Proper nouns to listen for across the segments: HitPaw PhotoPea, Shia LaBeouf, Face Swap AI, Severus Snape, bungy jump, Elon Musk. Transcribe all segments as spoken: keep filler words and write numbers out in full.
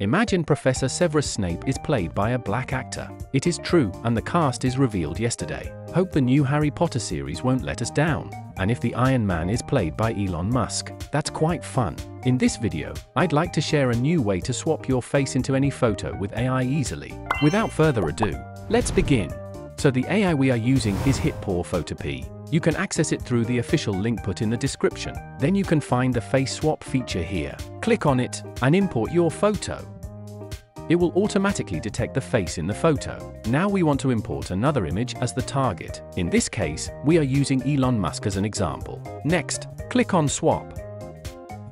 Imagine Professor Severus Snape is played by a black actor. It is true, and the cast is revealed yesterday. Hope the new Harry Potter series won't let us down. And if the Iron Man is played by Elon Musk, that's quite fun. In this video, I'd like to share a new way to swap your face into any photo with A I easily. Without further ado, let's begin. So the A I we are using is HitPaw PhotoPea. You can access it through the official link put in the description. Then you can find the face swap feature here. Click on it and import your photo. It will automatically detect the face in the photo. Now we want to import another image as the target. In this case, we are using Elon Musk as an example. Next, click on swap.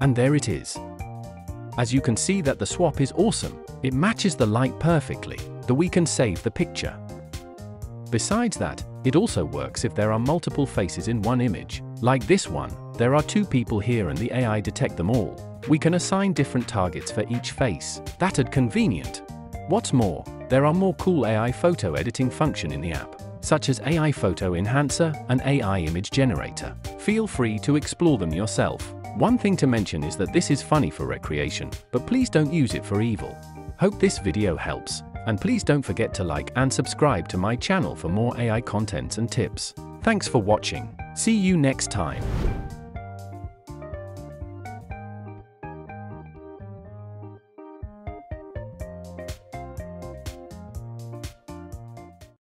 And there it is. As you can see that the swap is awesome. It matches the light perfectly, so we can save the picture. Besides that, it also works if there are multiple faces in one image. Like this one, there are two people here and the A I detect them all. We can assign different targets for each face. That's convenient. What's more, there are more cool A I photo editing function in the app, such as A I Photo Enhancer and A I Image Generator. Feel free to explore them yourself. One thing to mention is that this is funny for recreation, but please don't use it for evil. Hope this video helps. And please don't forget to like and subscribe to my channel for more A I contents and tips. Thanks for watching. See you next time.